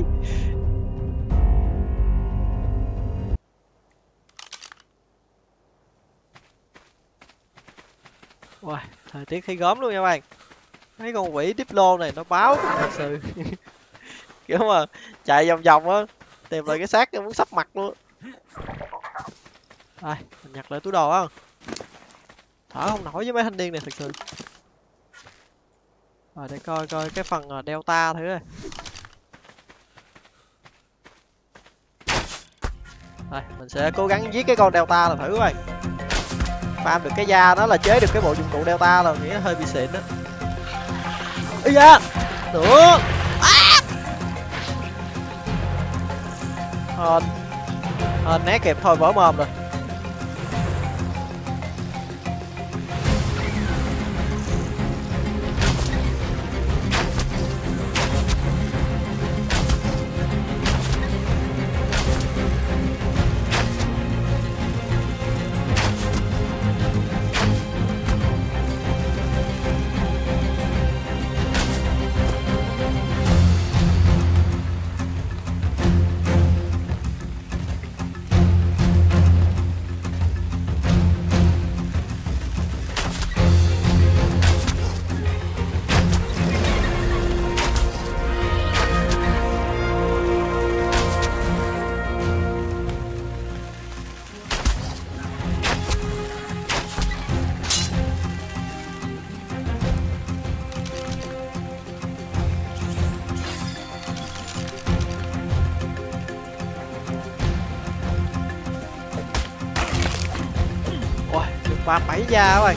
Wow, thời tiết thấy gớm luôn nha bạn. Mấy con quỷ Diplo này nó báo thật sự. Kiểu mà chạy vòng vòng á, tìm lại cái xác nó muốn sắp mặt luôn. Rồi, mình nhặt lại túi đồ á. Thở không nổi với mấy thanh niên này thật sự. Rồi để coi coi cái phần Delta thử đây. Rồi, mình sẽ cố gắng giết cái con Delta là thử các bạn. Farm được cái da đó là chế được cái bộ dụng cụ Delta là nghĩa hơi bị xịn đó. Ây da. Được à. Hên Hên né kịp thôi vỡ mồm rồi. Qua bảy da các bạn.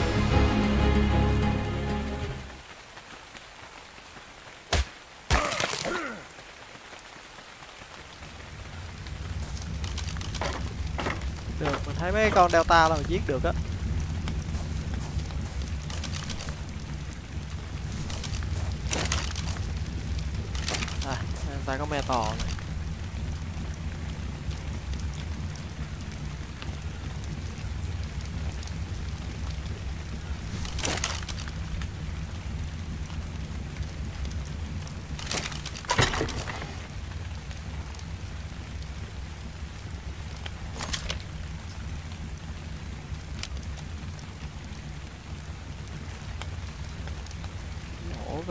Được, mình thấy mấy con Delta là mình giết được á. À, người ta có me tò này.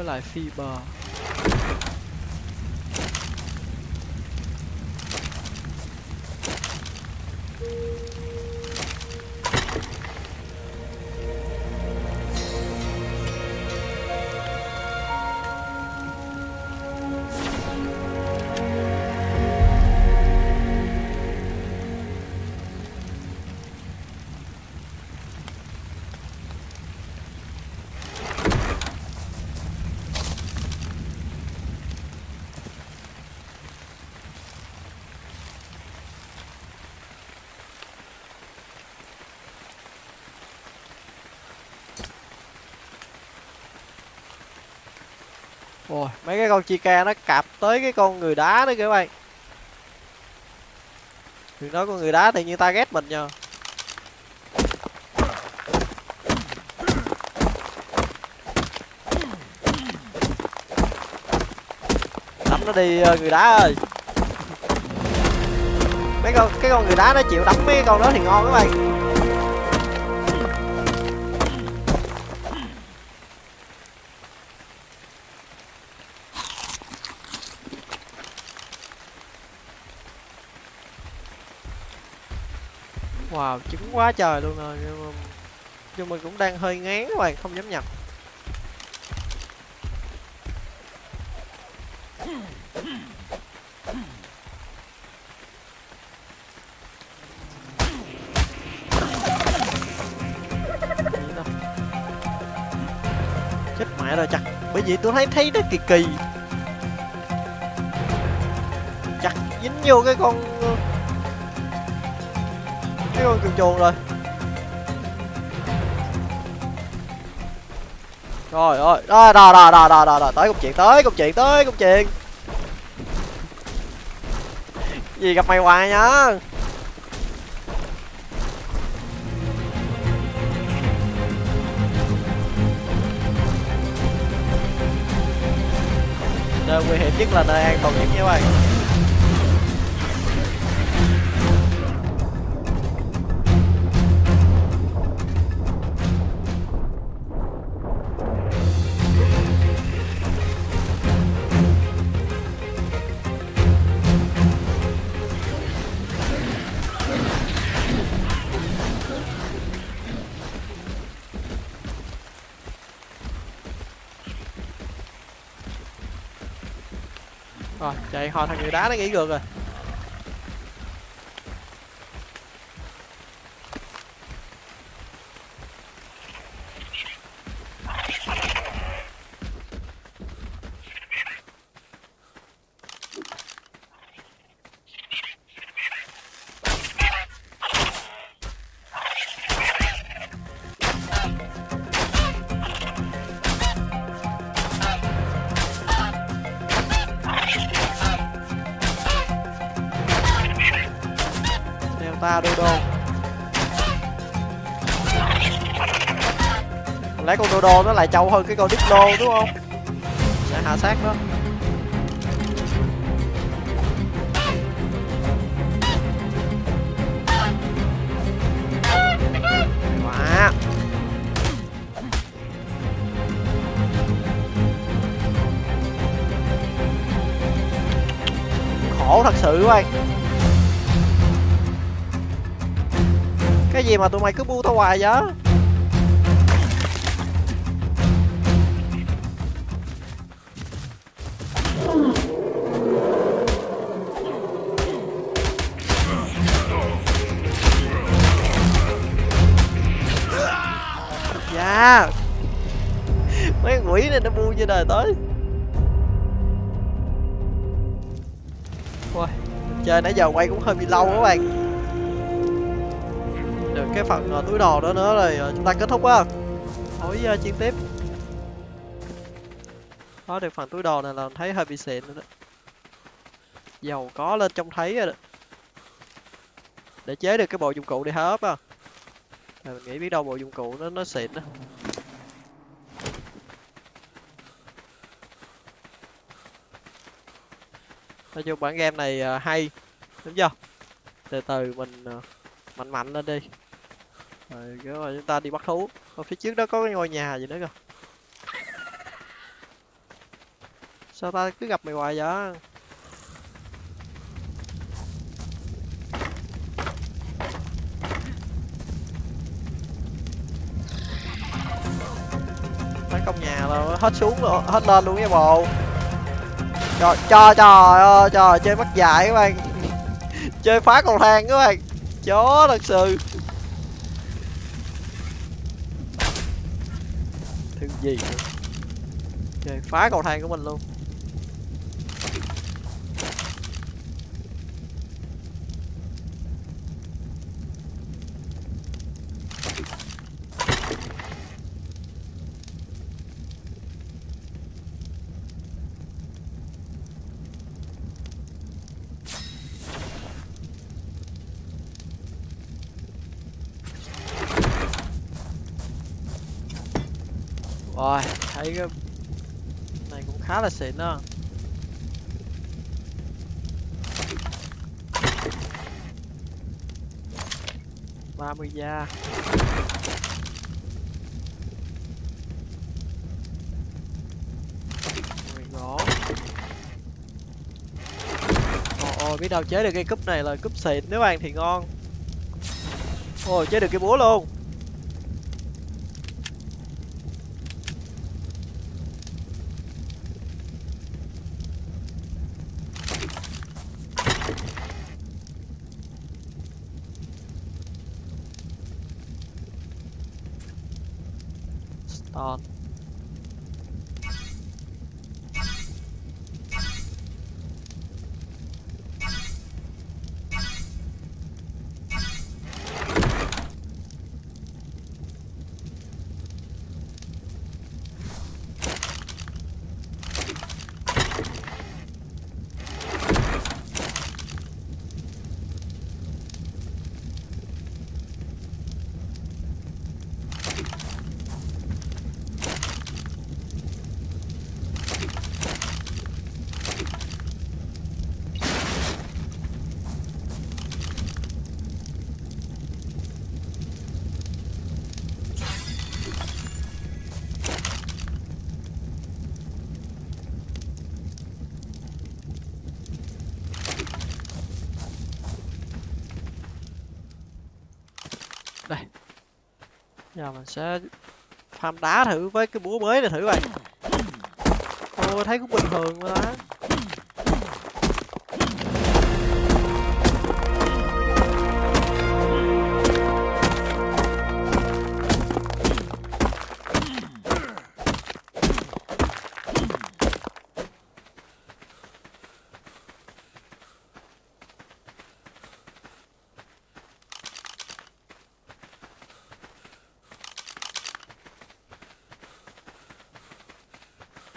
với lại fiber. Ôi, mấy cái con Chica nó cạp tới cái con người đá đó các bạn. Thì nói con người đá thì như target mình nha. Đấm nó đi người đá ơi. Mấy con cái con người đá nó chịu đấm mấy cái con đó thì ngon các bạn. Wow, trứng quá trời luôn rồi, nhưng mà, nhưng mình cũng đang hơi ngán các bạn, không dám nhập. Chết mẹ rồi chặt, bởi vì tôi thấy thấy nó kỳ kỳ. Chặt dính vô cái con cái con chuồn chuồn rồi. Trời ơi, đó đó đó đó đó đó, tới công chuyện, tới công chuyện, tới công chuyện. Gì gặp mày hoài nhá. Nơi nguy hiểm nhất là nơi an toàn nhất nha các bạn. Rồi, chạy hồi thằng người đá nó nghỉ được rồi. Ta đô đô. Mình lấy con đô đô nó lại trâu hơn cái con đít đô đúng không? Sẽ hạ sát đó. Wow. Khổ thật sự các anh. Cái gì mà tụi mày cứ bu tao hoài vậy? Dạ. Mấy con quỷ này nó bu như đời tới. Ôi, chơi nãy giờ quay cũng hơi bị lâu các bạn. Được cái phần uh, túi đồ đó nữa rồi uh, chúng ta kết thúc á. Hỏi uh, chiến tiếp. Đó, được phần túi đồ này là thấy hơi bị xịn nữa đó. Dầu có lên trông thấy rồi đó. Để chế được cái bộ dụng cụ để hớp á. Rồi mình nghĩ biết đâu bộ dụng cụ nó nó xịn đó. Nói chung bản game này uh, hay. Đúng chưa? Từ từ mình uh, mạnh mạnh lên đi. Rồi chúng ta đi bắt thú. Ở phía trước đó có cái ngôi nhà gì nữa kìa. Sao ta cứ gặp mày hoài vậy? Tấn công nhà là hết xuống luôn, hết lên luôn nha bồ. Trời, trời, trời ơi, trời, chơi mất dạy các bạn. Chơi phá cầu thang các bạn. Chó thật sự. Thứ gì nữa? Chơi phá cầu thang của mình luôn. Rồi, thấy cái này cũng khá là xịn đó. ba mươi da. mười gỗ. Ôi, biết đâu chế được cái cúp này là cúp xịn nếu bạn thì ngon. Ôi, chế được cái búa luôn. Còn giờ mình sẽ farm đá thử với cái búa mới này thử vậy. Ôi thấy cũng bình thường mà đá.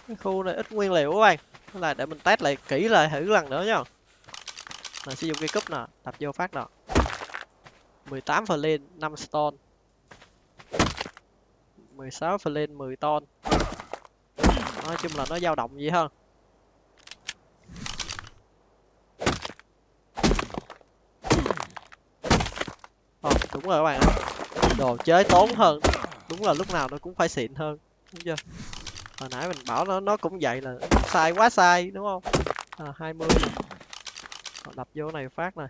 Cái khu này ít nguyên liệu các bạn, nên là để mình test lại kỹ lại thử lần nữa nha. Mình sử dụng cái cúp nè, đập vô phát nè. mười tám flint, năm stone. mười sáu flint, mười ton. Nói chung là nó dao động gì hơn. Ờ, đúng rồi các bạn ạ. Đồ chế tốn hơn, đúng là lúc nào nó cũng phải xịn hơn, đúng chưa? Hồi nãy mình bảo nó nó cũng vậy là sai, quá sai đúng không? À, hai mươi đập vô này phát này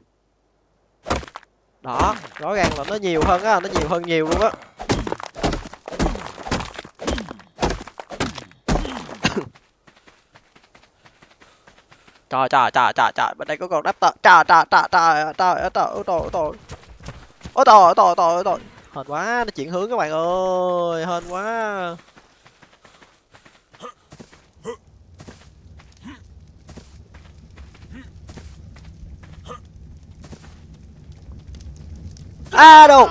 đó, rõ ràng là nó nhiều hơn á, nó nhiều hơn nhiều luôn á. Trời trời trời trời trời, bên đây có con đắp tờ. Trời trời trời trời trời trời trời trời trời trời trời trời, hên quá, nó chuyển hướng các bạn ơi, hên quá. À đâu.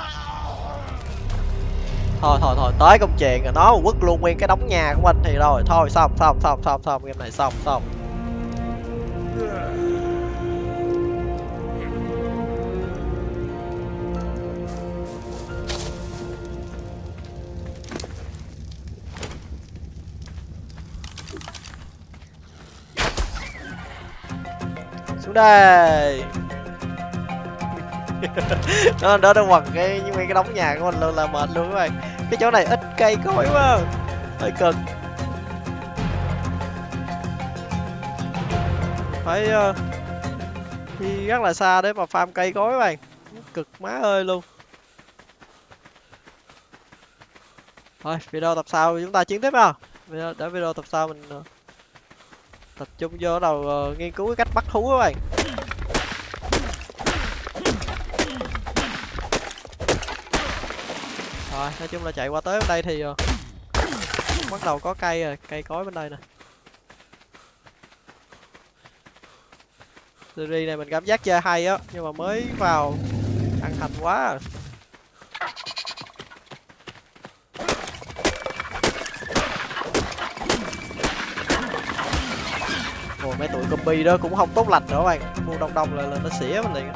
Thôi thôi thôi, tới công chuyện rồi, nó quất luôn nguyên cái đống nhà của mình thì rồi, thôi xong xong xong xong xong game này xong xong. Xuống đây. Nó đó nó quật cái nhưng mà cái đống nhà của mình luôn là mệt luôn các bạn. Cái chỗ này ít cây cối quá, hơi cực. phải uh, đi rất là xa để mà farm cây cối các bạn, cực má ơi luôn. Thôi video tập sau chúng ta chiến tiếp ha. Để video tập sau mình uh, tập trung vô đầu uh, nghiên cứu cái cách bắt thú các bạn. Rồi nói chung là chạy qua tới bên đây thì uh, bắt đầu có cây rồi, cây cối bên đây nè. Series này mình cảm giác chơi hay á, nhưng mà mới vào ăn hành quá à. Ôi mấy tụi zombie đó cũng không tốt lành nữa các bạn, mua đông đông là, là nó xỉa mình liền.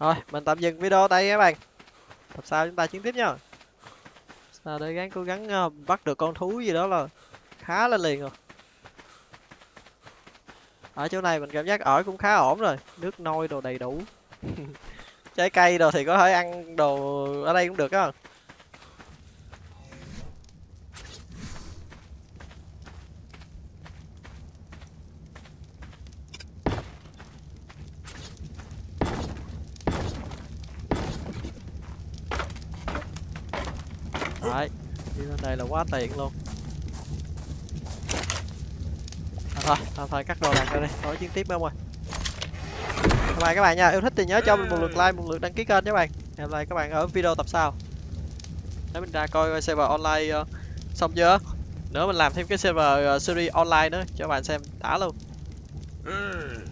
Rồi, mình tạm dừng video đây các bạn. Tập sau chúng ta chiến tiếp nha. Sao để gắng cố gắng uh, bắt được con thú gì đó là khá là liền rồi. Ở chỗ này mình cảm giác ở cũng khá ổn rồi, nước nôi đồ đầy đủ. Trái cây đồ thì có thể ăn đồ ở đây cũng được á. Đấy, đi lên đây là quá tiện luôn. À, thôi, à, thôi cắt đồ đạc ra đi, nói chuyện tiếp em ơi. Các bạn các bạn nha, yêu thích thì nhớ cho mình một lượt like, một lượt đăng ký kênh các bạn. Hẹn gặp lại các bạn ở video tập sau. Để mình ra coi server online uh, xong chưa? Nữa mình làm thêm cái server uh, series online nữa cho các bạn xem đã luôn.